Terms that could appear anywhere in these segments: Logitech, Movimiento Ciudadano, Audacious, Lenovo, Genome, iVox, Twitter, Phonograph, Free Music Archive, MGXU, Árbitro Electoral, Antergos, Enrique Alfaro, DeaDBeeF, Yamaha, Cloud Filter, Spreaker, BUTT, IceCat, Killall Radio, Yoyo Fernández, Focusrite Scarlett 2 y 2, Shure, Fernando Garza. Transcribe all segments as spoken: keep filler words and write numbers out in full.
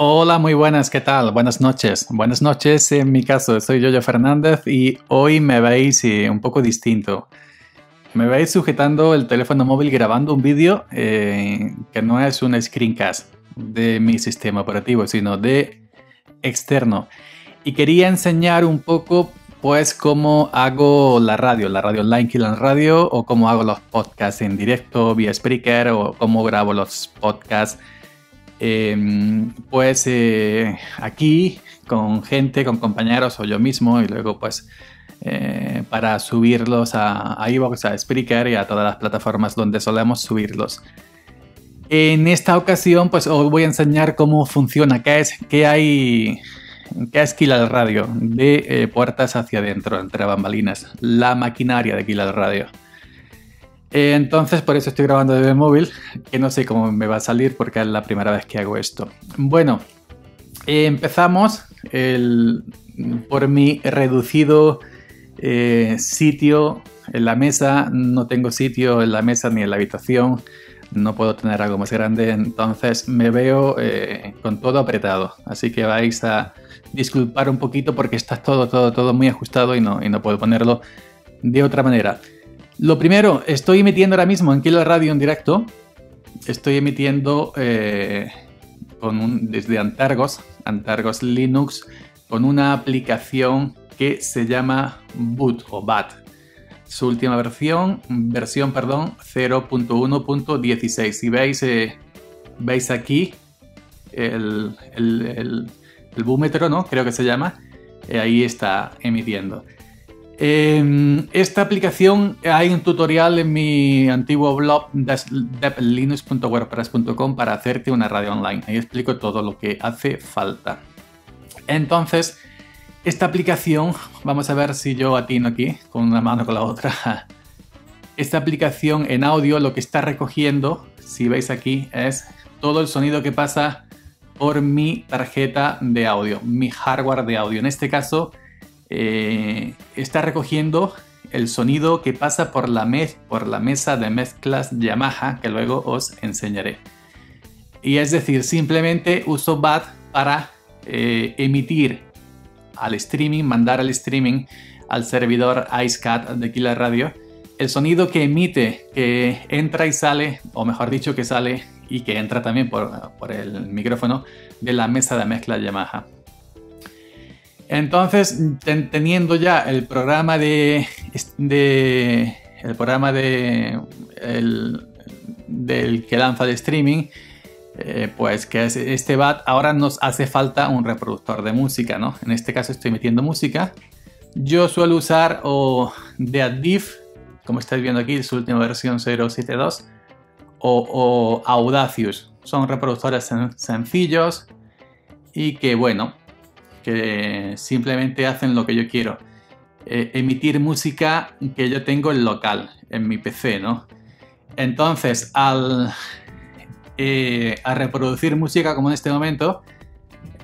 Hola, muy buenas, ¿qué tal? Buenas noches. Buenas noches, en mi caso, soy Yoyo Fernández y hoy me veis eh, un poco distinto. Me veis sujetando el teléfono móvil grabando un vídeo eh, que no es un screencast de mi sistema operativo, sino de externo. Y quería enseñar un poco pues cómo hago la radio, la radio online Killall Radio, o cómo hago los podcasts en directo vía Spreaker, o cómo grabo los podcasts eh, pues eh, aquí con gente, con compañeros o yo mismo, y luego pues eh, para subirlos a, a iVox, a Spreaker y a todas las plataformas donde solemos subirlos. En esta ocasión pues os voy a enseñar cómo funciona, qué es, qué hay... ¿Qué es Killall Radio? De eh, puertas hacia adentro, entre bambalinas. La maquinaria de Killall Radio. Eh, entonces, por eso estoy grabando desde el móvil, que no sé cómo me va a salir porque es la primera vez que hago esto. Bueno, eh, empezamos el, por mi reducido eh, sitio en la mesa. No tengo sitio en la mesa ni en la habitación. No puedo tener algo más grande, entonces me veo eh, con todo apretado. Así que vais a disculpar un poquito porque está todo, todo, todo muy ajustado y no, y no puedo ponerlo de otra manera. Lo primero, estoy emitiendo ahora mismo en Killall Radio en directo. Estoy emitiendo eh, con un, desde Antergos, Antergos Linux, con una aplicación que se llama B U T T o B U T T. Su última versión, versión, perdón, cero punto uno punto dieciséis. Si veis, eh, veis aquí el, el, el, el búmetro, ¿no? Creo que se llama. Eh, ahí está emitiendo. Eh, esta aplicación, hay un tutorial en mi antiguo blog dealinux punto wordpress punto com para hacerte una radio online. Ahí explico todo lo que hace falta. Entonces, esta aplicación, vamos a ver si yo atino aquí, con una mano con la otra. Esta aplicación en audio lo que está recogiendo, si veis aquí, es todo el sonido que pasa por mi tarjeta de audio, mi hardware de audio. En este caso, eh, está recogiendo el sonido que pasa por la, mez- por la mesa de mezclas Yamaha, que luego os enseñaré. Y es decir, simplemente uso B U T T para eh, emitir al streaming, mandar al streaming, al servidor IceCat de Killall Radio, el sonido que emite, que entra y sale, o mejor dicho, que sale y que entra también por, por el micrófono de la mesa de mezcla Yamaha. Entonces, ten, teniendo ya el programa de, de el programa de el, del que lanza el streaming, Eh, pues que es este B U T T, ahora nos hace falta un reproductor de música, ¿no? En este caso estoy metiendo música. Yo suelo usar o DeaDBeeF, como estáis viendo aquí, su última versión cero punto siete punto dos, o, o Audacious. Son reproductores sen sencillos y que, bueno, que simplemente hacen lo que yo quiero. Eh, emitir música que yo tengo en local, en mi P C, ¿no? Entonces, al... Eh, a reproducir música como en este momento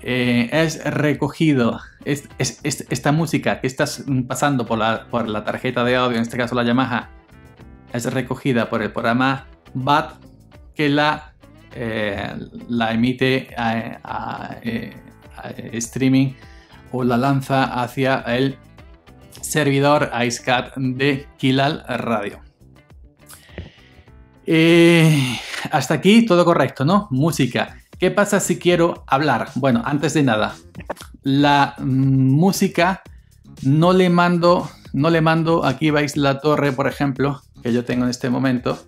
eh, es recogido es, es, es, esta música que está pasando por la, por la tarjeta de audio, en este caso la Yamaha, es recogida por el programa B U T T que la, eh, la emite a, a, a, a streaming o la lanza hacia el servidor IceCat de Killall Radio. Eh, hasta aquí todo correcto, ¿no? Música. ¿Qué pasa si quiero hablar? Bueno, antes de nada, la mm, música no le mando, no le mando, aquí veis la torre, por ejemplo, que yo tengo en este momento,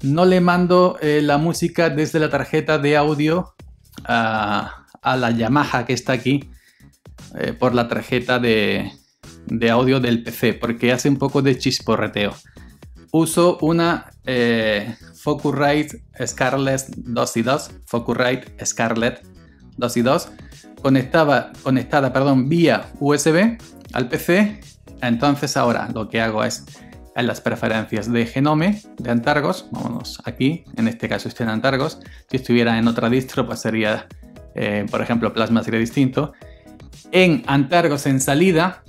no le mando eh, la música desde la tarjeta de audio a, a la Yamaha que está aquí eh, por la tarjeta de, de audio del P C, porque hace un poco de chisporreteo. Uso una eh, Focusrite Scarlett dos y dos, Focusrite Scarlett dos y dos, conectada, conectada perdón, vía U S B al P C. Entonces ahora lo que hago es, en las preferencias de Genome, de Antergos, vámonos aquí, en este caso estoy en Antergos, si estuviera en otra distro pues sería, eh, por ejemplo, Plasma sería distinto. En Antergos, en salida,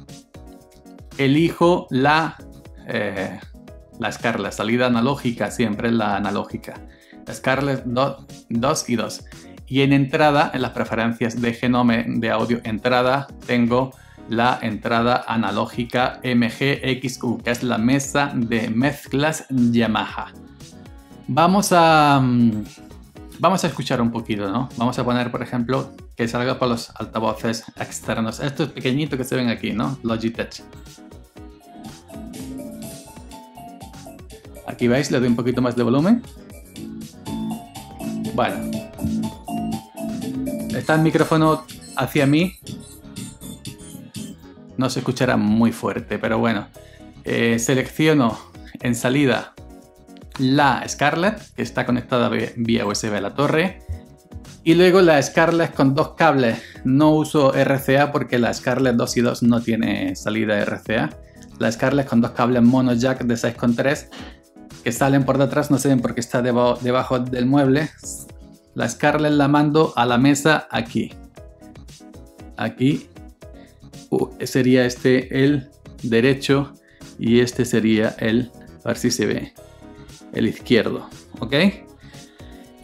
elijo la... Eh, La Scarlett, salida analógica, siempre la analógica. Scarlett dos y dos. Y en entrada, en las preferencias de Genome de audio entrada, tengo la entrada analógica M G X U, que es la mesa de mezclas Yamaha. Vamos a, vamos a escuchar un poquito, ¿no? Vamos a poner, por ejemplo, que salga por los altavoces externos. Estos pequeñitos que se ven aquí, ¿no? Logitech. Aquí veis, le doy un poquito más de volumen. Bueno. Está el micrófono hacia mí. No se escuchará muy fuerte, pero bueno. Eh, selecciono en salida la Scarlett, que está conectada vía U S B a la torre. Y luego la Scarlett con dos cables. No uso R C A porque la Scarlett dos y dos no tiene salida R C A. La Scarlett con dos cables mono jack de seis coma tres que salen por detrás, no se ven porque está debajo, debajo del mueble. La Scarlett la mando a la mesa aquí. Aquí uh, sería este el derecho y este sería el, a ver si se ve, el izquierdo, ¿ok?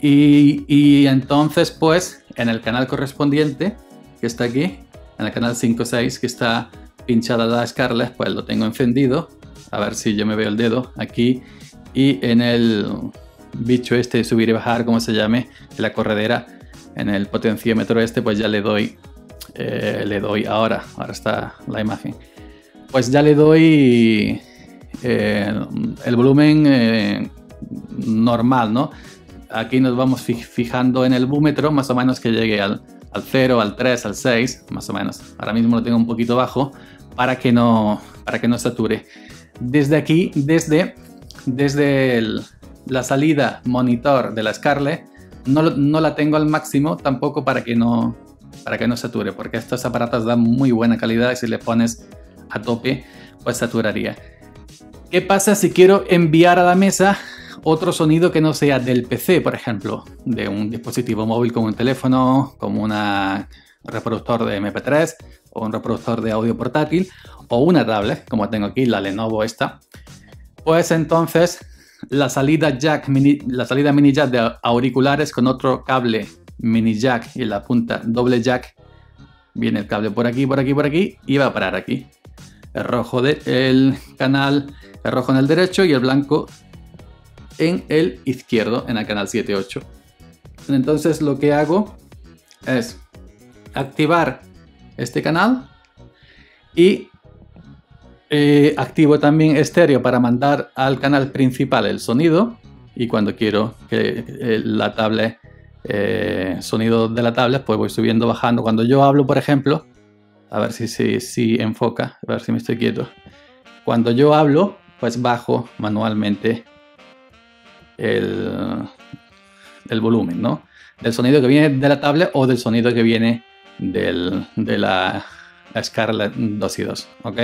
Y, y entonces pues en el canal correspondiente que está aquí, en el canal cinco seis que está pinchada la Scarlett, pues lo tengo encendido, a ver si yo me veo el dedo aquí, y en el bicho este, subir y bajar, como se llame, en la corredera, en el potenciómetro este, pues ya le doy, eh, le doy ahora, ahora está la imagen, pues ya le doy eh, el volumen eh, normal, ¿no? Aquí nos vamos fijando en el búmetro, más o menos que llegue al, al cero, al tres, al seis, más o menos. Ahora mismo lo tengo un poquito bajo para que no, para que no sature. Desde aquí, desde, desde el, la salida monitor de la Scarlett, no, no la tengo al máximo tampoco para que, no, para que no sature, porque estos aparatos dan muy buena calidad y si le pones a tope, pues saturaría. ¿Qué pasa si quiero enviar a la mesa otro sonido que no sea del P C, por ejemplo, de un dispositivo móvil como un teléfono, como una, un reproductor de M P tres o un reproductor de audio portátil o una tablet, como tengo aquí, la Lenovo esta? Pues entonces la salida jack mini, la salida mini jack de auriculares con otro cable mini jack y la punta doble jack, viene el cable por aquí, por aquí, por aquí y va a parar aquí. El rojo del canal, el rojo en el derecho y el blanco en el izquierdo, en el canal siete ocho. Entonces lo que hago es activar este canal y eh, activo también estéreo para mandar al canal principal el sonido, y cuando quiero que eh, la tablet, eh, sonido de la tablet, pues voy subiendo, bajando. Cuando yo hablo, por ejemplo, a ver si, si, si enfoca, a ver si me estoy quieto. Cuando yo hablo, pues bajo manualmente El, el volumen, ¿no? Del sonido que viene de la tablet o del sonido que viene del, de la Scarlett dos y dos, ¿ok?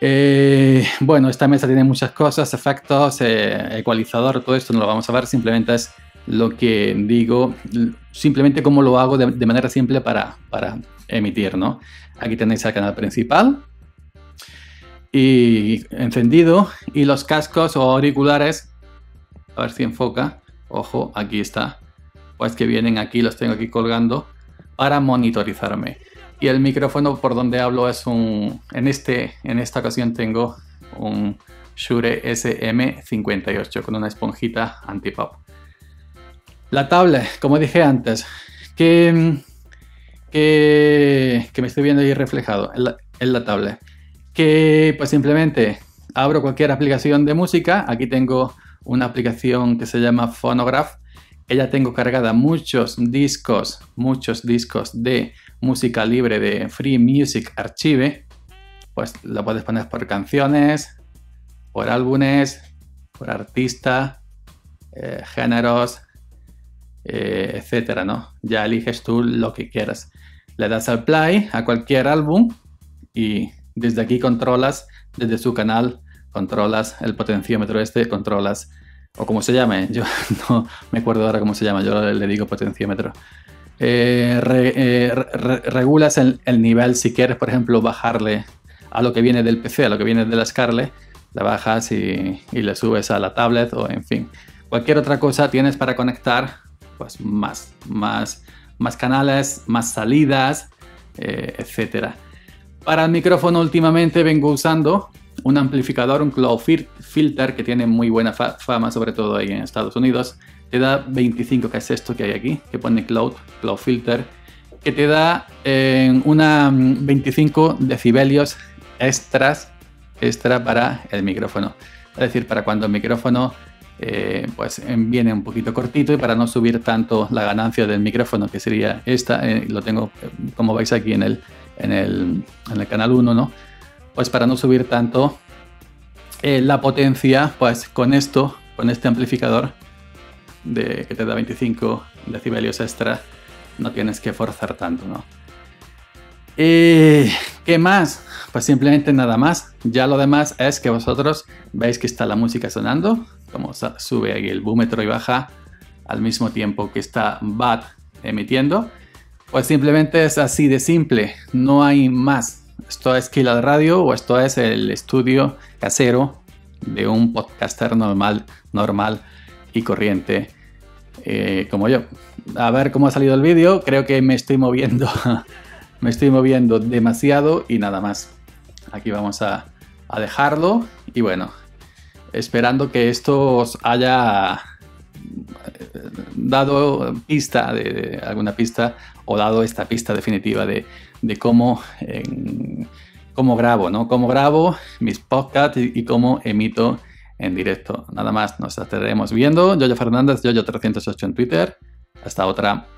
Eh, bueno, esta mesa tiene muchas cosas, efectos, eh, ecualizador, todo esto no lo vamos a ver, simplemente es lo que digo, simplemente cómo lo hago de, de manera simple para, para emitir, ¿no? Aquí tenéis el canal principal y encendido, y los cascos o auriculares. A ver si enfoca, ojo, aquí está, pues que vienen aquí, los tengo aquí colgando para monitorizarme. Y el micrófono por donde hablo es un, en, este, en esta ocasión tengo un Shure S M cincuenta y ocho con una esponjita anti-pop. La tablet, como dije antes, que, que, que me estoy viendo ahí reflejado en la, en la tablet, que pues simplemente abro cualquier aplicación de música. Aquí tengo una aplicación que se llama Phonograph, que ya tengo cargada muchos discos, muchos discos de música libre de Free Music Archive, pues la puedes poner por canciones, por álbumes, por artista, eh, géneros, eh, etcétera, ¿no? Ya eliges tú lo que quieras. Le das al play a cualquier álbum y desde aquí controlas, desde su canal, controlas el potenciómetro este, controlas, o como se llame, yo no me acuerdo ahora cómo se llama, yo le digo potenciómetro. Eh, re, eh, re, regulas el, el nivel, si quieres, por ejemplo, bajarle a lo que viene del P C, a lo que viene de la Scarlett, la bajas y, y le subes a la tablet, o en fin. Cualquier otra cosa tienes para conectar pues más, más, más canales, más salidas, eh, etcétera. Para el micrófono últimamente vengo usando un amplificador, un Cloud Filter, que tiene muy buena fa fama, sobre todo ahí en Estados Unidos. Te da veinticinco, que es esto que hay aquí, que pone Cloud, Cloud Filter, que te da eh, una veinticinco decibelios extras extra para el micrófono. Es decir, para cuando el micrófono eh, pues viene un poquito cortito y para no subir tanto la ganancia del micrófono, que sería esta, eh, lo tengo, como veis aquí en el, en el, en el canal uno, ¿no? Pues para no subir tanto eh, la potencia, pues con esto, con este amplificador de, que te da veinticinco decibelios extra, no tienes que forzar tanto, ¿no? Eh, ¿Qué más? Pues simplemente nada más. Ya lo demás es que vosotros veis que está la música sonando, como sube ahí el búmetro y baja al mismo tiempo que está B U T T emitiendo. Pues simplemente es así de simple, no hay más. Esto es Killall Radio, o esto es el estudio casero de un podcaster normal, normal y corriente, eh, como yo. A ver cómo ha salido el vídeo, creo que me estoy moviendo... Me estoy moviendo demasiado y nada más. Aquí vamos a, a dejarlo y bueno, esperando que esto os haya dado pista, de, de alguna pista, o dado esta pista definitiva de, de cómo, eh, cómo grabo, ¿no? Cómo grabo mis podcasts y, y cómo emito en directo. Nada más, nos estaremos viendo. Yoyo Fernández, Yoyo trescientos ocho en Twitter. Hasta otra.